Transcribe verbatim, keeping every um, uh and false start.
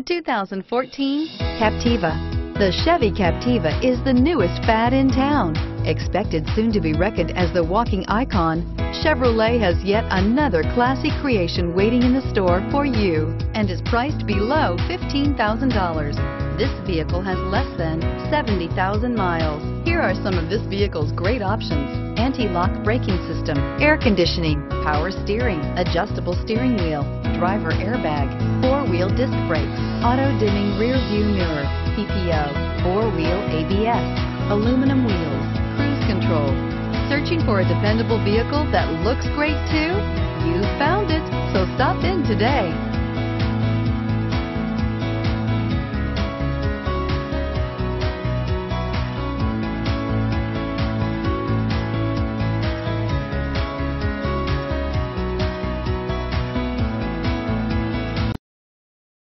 The two thousand fourteen Captiva. The Chevy Captiva is the newest fad in town. Expected soon to be reckoned as the walking icon, Chevrolet has yet another classy creation waiting in the store for you and is priced below fifteen thousand dollars. This vehicle has less than seventy thousand miles. Here are some of this vehicle's great options: anti-lock braking system, air conditioning, power steering, adjustable steering wheel, driver airbag, four-wheel disc brakes, auto-dimming rear view mirror, P P O, four-wheel A B S, aluminum wheels, cruise control. Searching for a dependable vehicle that looks great too? You found it, so stop in today.